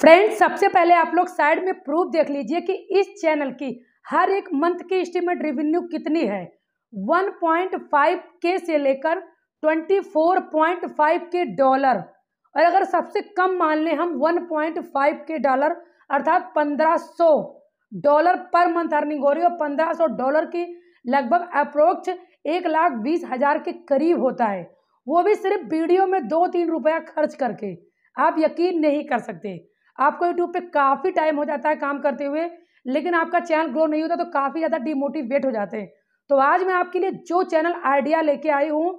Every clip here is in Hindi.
फ्रेंड्स सबसे पहले आप लोग साइड में प्रूफ देख लीजिए कि इस चैनल की हर एक मंथ की एस्टिमेट रेवेन्यू कितनी है। 1.5K से लेकर 24.5K डॉलर, और अगर सबसे कम मान लें हम 1.5K डॉलर अर्थात 1500 डॉलर पर मंथ अर्निंग हो रही है। 1500 डॉलर की लगभग अप्रोक्स 1,20,000 के करीब होता है, वो भी सिर्फ वीडियो में 2-3 रुपया खर्च करके। आप यकीन नहीं कर सकते, आपको यूट्यूब पे काफ़ी टाइम हो जाता है काम करते हुए, लेकिन आपका चैनल ग्रो नहीं होता तो काफ़ी ज़्यादा डिमोटिवेट हो जाते हैं। तो आज मैं आपके लिए जो चैनल आइडिया लेके आई हूँ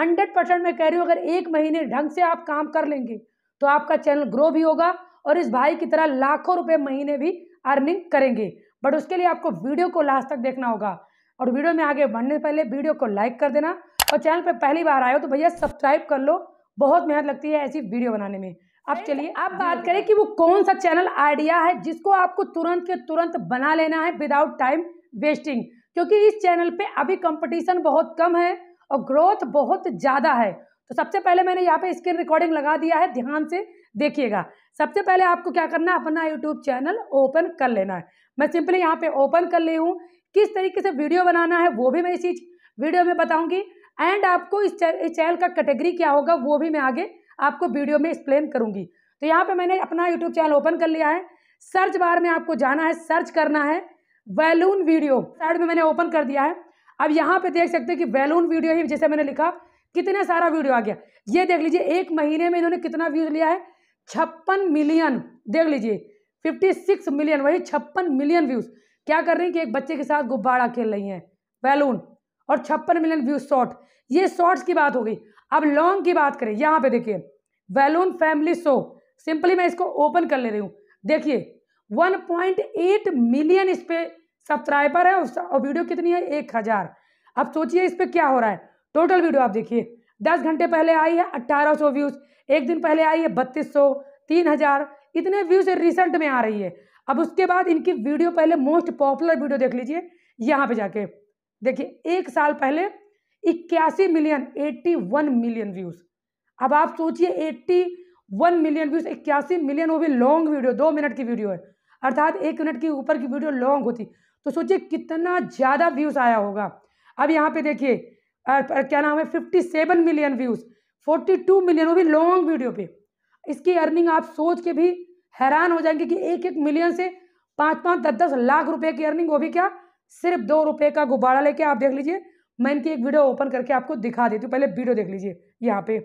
100% मैं कह रही हूँ, अगर एक महीने ढंग से आप काम कर लेंगे तो आपका चैनल ग्रो भी होगा और इस भाई की तरह लाखों रुपये महीने भी अर्निंग करेंगे। बट उसके लिए आपको वीडियो को लास्ट तक देखना होगा, और वीडियो में आगे बढ़ने से पहले वीडियो को लाइक कर देना, और चैनल पर पहली बार आए हो तो भैया सब्सक्राइब कर लो, बहुत मेहनत लगती है ऐसी वीडियो बनाने में। अब चलिए आप बात करें कि वो कौन सा चैनल आइडिया है जिसको आपको तुरंत के तुरंत बना लेना है विदाउट टाइम वेस्टिंग, क्योंकि इस चैनल पे अभी कंपटीशन बहुत कम है और ग्रोथ बहुत ज़्यादा है। तो सबसे पहले मैंने यहाँ पे स्क्रीन रिकॉर्डिंग लगा दिया है, ध्यान से देखिएगा। सबसे पहले आपको क्या करना है, अपना यूट्यूब चैनल ओपन कर लेना है। मैं सिंपली यहाँ पे ओपन कर ली हूँ। किस तरीके से वीडियो बनाना है वो भी मैं इसी वीडियो में बताऊँगी, एंड आपको इस चैनल का कैटेगरी क्या होगा वो भी मैं आगे आपको वीडियो में एक्सप्लेन करूँगी। तो यहाँ पर मैंने अपना यूट्यूब चैनल ओपन कर लिया है। सर्च बार में आपको जाना है, सर्च करना है वैलून वीडियो, साइड में मैंने ओपन कर दिया है। अब यहाँ पे देख सकते हैं कि वैलून वीडियो ही जैसे मैंने लिखा कितना सारा वीडियो आ गया। ये देख लीजिए एक महीने में इन्होंने कितना व्यूज लिया है, 56 मिलियन। देख लीजिए 56 मिलियन, वही 56 मिलियन व्यूज। क्या कर रही है कि एक बच्चे के साथ गुब्बारा खेल रही हैं वैलून, और 56 मिलियन व्यूज शॉर्ट। ये शॉर्ट्स की बात हो गई। अब लॉन्ग की बात करें, यहाँ पे देखिए वैलून फैमिली शो, सिंपली मैं इसको ओपन कर ले रही हूँ। देखिए 1.8 मिलियन इस पर सब्सक्राइबर है, और वीडियो कितनी है 1000। अब सोचिए इस पर क्या हो रहा है। टोटल वीडियो आप देखिए 10 घंटे पहले आई है 1800 व्यूज़, एक दिन पहले आई है 3200, 3000, इतने व्यूज़ रिसेंट में आ रही है। अब उसके बाद इनकी वीडियो पहले मोस्ट पॉपुलर वीडियो देख लीजिए, यहाँ पे जाके देखिए एक साल पहले 81 मिलियन, 81 मिलियन व्यूज़। अब आप सोचिए 81 मिलियन व्यूज़, 81 मिलियन, वो भी लॉन्ग वीडियो, 2 मिनट की वीडियो है, अर्थात 1 मिनट की ऊपर की वीडियो लॉन्ग होती, तो सोचिए कितना ज़्यादा व्यूज़ आया होगा। अब यहाँ पे देखिए क्या नाम है 57 मिलियन व्यूज़, 42 मिलियन, वो भी लॉन्ग वीडियो पे। इसकी अर्निंग आप सोच के भी हैरान हो जाएंगे कि 1-1 मिलियन से 5-5, 10-10 लाख रुपए की अर्निंग, वो भी क्या सिर्फ 2 रुपये का गुब्बारा लेके। आप देख लीजिए, मैं इनकी एक वीडियो ओपन करके आपको दिखा देती हूँ, पहले वीडियो देख लीजिए यहाँ पे।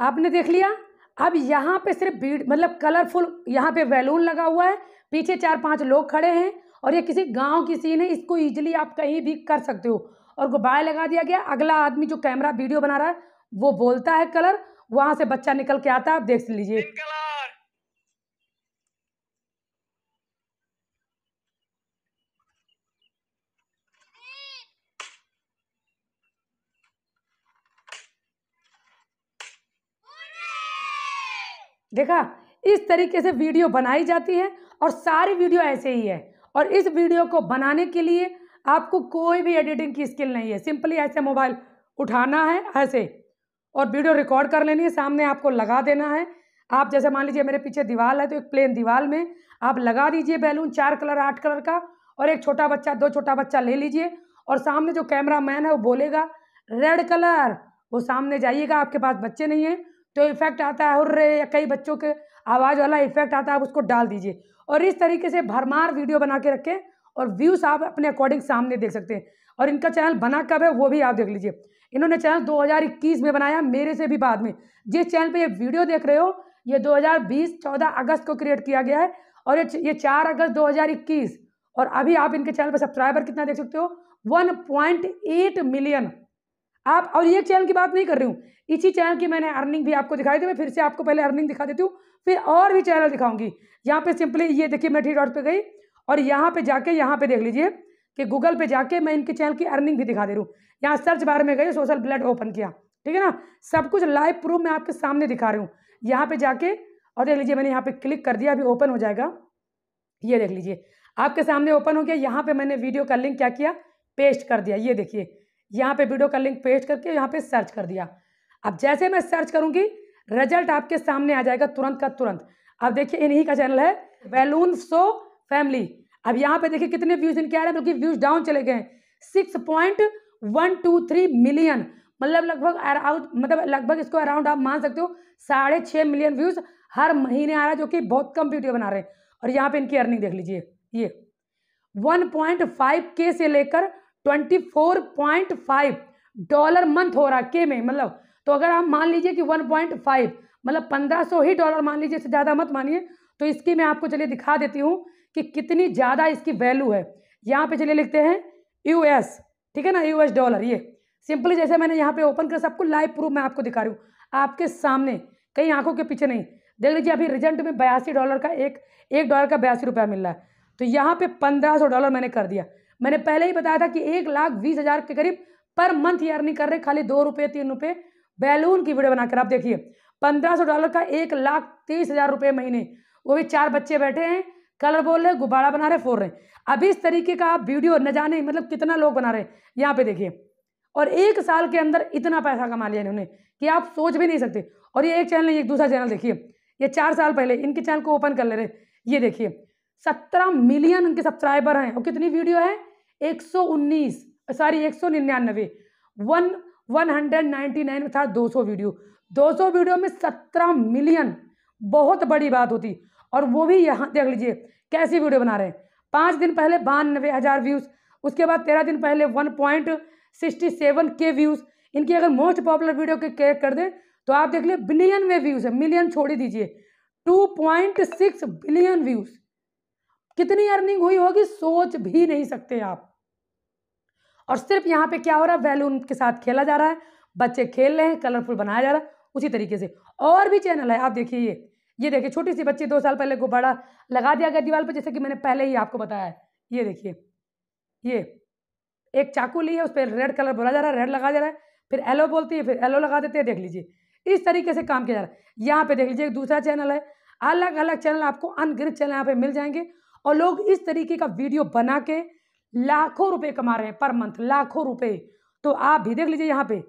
आपने देख लिया। अब यहाँ पे सिर्फ मतलब कलरफुल यहाँ पे बैलून लगा हुआ है, पीछे 4-5 लोग खड़े हैं, और ये किसी गांव की सीन है, इसको इजीली आप कहीं भी कर सकते हो। और गुब्बारा लगा दिया गया, अगला आदमी जो कैमरा वीडियो बना रहा है वो बोलता है कलर, वहां से बच्चा निकल के आता है। आप देख लीजिए देखा, इस तरीके से वीडियो बनाई जाती है, और सारी वीडियो ऐसे ही है। और इस वीडियो को बनाने के लिए आपको कोई भी एडिटिंग की स्किल नहीं है, सिंपली ऐसे मोबाइल उठाना है ऐसे और वीडियो रिकॉर्ड कर लेनी है, सामने आपको लगा देना है। आप जैसे मान लीजिए मेरे पीछे दीवार है, तो एक प्लेन दीवार में आप लगा दीजिए बैलून 4 कलर 8 कलर का, और एक छोटा बच्चा 2 छोटा बच्चा ले लीजिए, और सामने जो कैमरा मैन है वो बोलेगा रेड कलर, वो सामने जाइएगा। आपके पास बच्चे नहीं हैं तो इफेक्ट आता है, और कई बच्चों के आवाज़ वाला इफेक्ट आता है, आप उसको डाल दीजिए। और इस तरीके से भरमार वीडियो बना के रखें, और व्यूज़ आप अपने अकॉर्डिंग सामने देख सकते हैं। और इनका चैनल बना कब है वो भी आप देख लीजिए, इन्होंने चैनल 2021 में बनाया, मेरे से भी बाद में। जिस चैनल पे ये वीडियो देख रहे हो ये 2020 14 अगस्त को क्रिएट किया गया है, और ये 4 अगस्त 2021, और अभी आप इनके चैनल पर सब्सक्राइबर कितना देख सकते हो 1.8 मिलियन। आप और ये चैनल की बात नहीं कर रही हूँ, इसी चैनल की मैंने अर्निंग भी आपको दिखाई थी। मैं फिर से आपको पहले अर्निंग दिखा देती हूँ, फिर और भी चैनल दिखाऊंगी। यहाँ पे सिंपली ये देखिए मैं थ्री डॉट पे गई, और यहाँ पे जाके यहाँ पे देख लीजिए कि गूगल पे जाके मैं इनके चैनल की अर्निंग भी दिखा दे रही हूँ। यहाँ सर्च बार में गई, सोशल ब्लड ओपन किया, ठीक है ना, सब कुछ लाइव प्रूफ मैं आपके सामने दिखा रही हूँ। यहाँ पर जाके और देख लीजिए मैंने यहाँ पर क्लिक कर दिया, अभी ओपन हो जाएगा। ये देख लीजिए आपके सामने ओपन हो गया। यहाँ पे मैंने वीडियो का लिंक क्या किया, पेस्ट कर दिया। ये देखिए यहाँ पे वीडियो का लिंक पेस्ट करके यहाँ पे सर्च कर दिया। अब जैसे मैं सर्च करूँगी रिजल्ट आपके सामने आ जाएगा तुरंत का तुरंत। अब देखिए इन्हीं का चैनल है वैलून शो फैमिली। अब यहाँ पे देखिए कितने व्यूज इनके आ रहे हैं, बल्कि व्यूज डाउन चले गए 6.123 मिलियन, मतलब लगभग इसको अराउंड आप मान सकते हो 6.5 मिलियन व्यूज हर महीने आ रहा है, जो कि बहुत कम वीडियो बना रहे हैं। और यहाँ पे इनकी अर्निंग देख लीजिए, ये 1.5K से लेकर $24.5 मंथ हो रहा के में, मतलब तो अगर आप मान लीजिए कि 1.5 मतलब $1500 मान लीजिए, इससे ज़्यादा मत मानिए। तो इसकी मैं आपको चलिए दिखा देती हूँ कि कितनी ज़्यादा इसकी वैल्यू है। यहाँ पे चलिए लिखते हैं US, ठीक है ना, $, ये सिंपली जैसे मैंने यहाँ पे ओपन कर सबको लाइव प्रूफ मैं आपको दिखा रही हूँ आपके सामने, कहीं आंखों के पीछे नहीं। देख लीजिए अभी रिजल्ट में $82 का $1 का $82 मिल रहा है। तो यहाँ पे $1500 मैंने कर दिया। मैंने पहले ही बताया था कि 1,20,000 के करीब पर मंथ ये अर्निंग कर रहे, खाली ₹2 3 बैलून की वीडियो बनाकर। आप देखिए $1500 का ₹1,30,000 महीने, वो भी 4 बच्चे बैठे हैं, कलर बोल रहे, गुब्बारा बना रहे, फोड़ रहे। अभी इस तरीके का आप वीडियो न जाने मतलब कितना लोग बना रहे हैं। यहाँ पे देखिए, और 1 साल के अंदर इतना पैसा कमा लिया इन्होंने कि आप सोच भी नहीं सकते। और ये एक चैनल नहीं, एक दूसरा चैनल देखिए, ये 4 साल पहले इनके चैनल को ओपन कर ले रहे। ये देखिए 17 मिलियन इनके सब्सक्राइबर हैं और कितनी वीडियो है 199, 199 था 200 वीडियो में 17 मिलियन, बहुत बड़ी बात होती। और वो भी यहाँ देख लीजिए कैसी वीडियो बना रहे हैं। 5 दिन पहले 92,000 व्यूज़, उसके बाद 13 दिन पहले 1.67K व्यूज़। इनकी अगर मोस्ट पॉपुलर वीडियो के क्लिक कर दें तो आप देख लिए बिलियन में व्यूज़ है, मिलियन छोड़ ही दीजिए, 2.6 बिलियन व्यूज़। कितनी अर्निंग हुई होगी सोच भी नहीं सकते आप। और सिर्फ यहाँ पे क्या हो रहा है, वैलून के साथ खेला जा रहा है, बच्चे खेल रहे हैं, कलरफुल बनाया जा रहा है। उसी तरीके से और भी चैनल है, आप देखिए ये देखिए छोटी सी बच्ची 2 साल पहले गुब्बारा लगा दिया गया दीवार पर, जैसे कि मैंने पहले ही आपको बताया है। ये देखिए ये एक चाकू ली है, उस पर रेड कलर बोला जा रहा है, रेड लगा जा रहा है, फिर येलो बोलती है, फिर येलो लगा देते हैं। देख लीजिए इस तरीके से काम किया जा रहा है। यहाँ पे देख लीजिए एक दूसरा चैनल है, अलग अलग चैनल आपको अनगिनत चैनल यहाँ पे मिल जाएंगे। और लोग इस तरीके का वीडियो बना के लाखों रुपए कमा रहे हैं पर मंथ, लाखों रुपए। तो आप भी देख लीजिए यहाँ पे,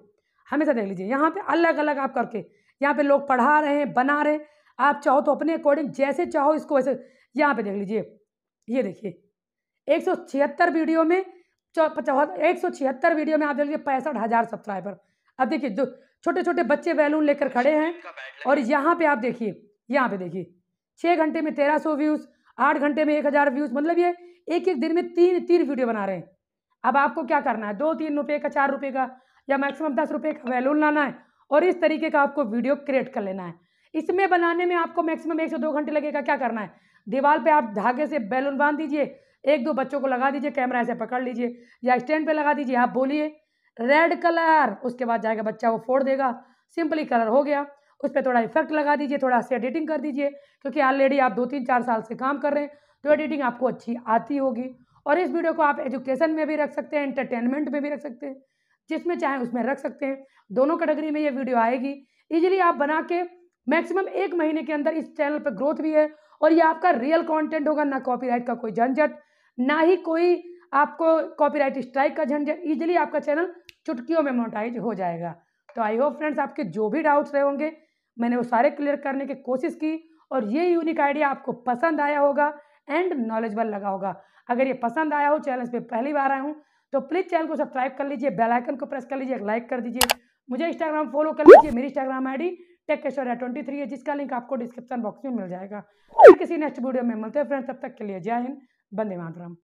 हमेशा देख लीजिए यहाँ पे अलग अलग आप करके यहाँ पे लोग पढ़ा रहे हैं, बना रहे हैं। आप चाहो तो अपने अकॉर्डिंग जैसे चाहो इसको वैसे। यहाँ पे देख लीजिए, ये देखिए 176 वीडियो में 176 वीडियो में आप देख लीजिए 65,000 सब्सक्राइबर। अब देखिए जो छोटे छोटे बच्चे बैलून लेकर खड़े हैं। और यहाँ पे आप देखिए, यहाँ पे देखिए 6 घंटे में 1300 व्यूज़, 8 घंटे में 1000 व्यूज़, मतलब ये एक एक दिन में 3-3 वीडियो बना रहे हैं। अब आपको क्या करना है, ₹2-3 का, ₹4 का या मैक्सिमम ₹10 का बैलून लाना है और इस तरीके का आपको वीडियो क्रिएट कर लेना है। इसमें बनाने में आपको मैक्सिमम 1 से 2 घंटे लगेगा। क्या करना है, दीवार पे आप धागे से बैलून बांध दीजिए, 1-2 बच्चों को लगा दीजिए, कैमरा ऐसे पकड़ लीजिए या स्टैंड पे लगा दीजिए, आप बोलिए रेड कलर, उसके बाद जाएगा बच्चा वो फोड़ देगा, सिंपली कलर हो गया। उस पर थोड़ा इफेक्ट लगा दीजिए, थोड़ा सी एडिटिंग कर दीजिए, क्योंकि ऑलरेडी आप 2-3-4 साल से काम कर रहे हैं तो एडिटिंग आपको अच्छी आती होगी। और इस वीडियो को आप एजुकेशन में भी रख सकते हैं, एंटरटेनमेंट में भी रख सकते हैं, जिसमें चाहें उसमें रख सकते हैं, दोनों कैटेगरी में ये वीडियो आएगी। इजीली आप बना के मैक्सिमम 1 महीने के अंदर इस चैनल पर ग्रोथ भी है। और ये आपका रियल कंटेंट होगा, ना कॉपीराइट का कोई झंझट, ना ही कोई आपको कॉपीराइट स्ट्राइक का झंझट। इजीली आपका चैनल चुटकियों में मोनेटाइज हो जाएगा। तो आई होप फ्रेंड्स आपके जो भी डाउट्स रहे होंगे मैंने वो सारे क्लियर करने की कोशिश की और ये यूनिक आइडिया आपको पसंद आया होगा एंड नॉलेजबल लगा होगा। अगर ये पसंद आया हो, चैनल पे पहली बार आया हूँ तो प्लीज़ चैनल को सब्सक्राइब कर लीजिए, बेल आइकन को प्रेस कर लीजिए, लाइक कर दीजिए, मुझे इंस्टाग्राम फॉलो कर लीजिए। मेरी इंस्टाग्राम आईडी techcashore23 है, जिसका लिंक आपको डिस्क्रिप्शन बॉक्स में मिल जाएगा। किसी नेक्स्ट वीडियो में मिलते हैं फ्रेंड्स, तब तक के लिए जय हिंद, वंदे मातरम।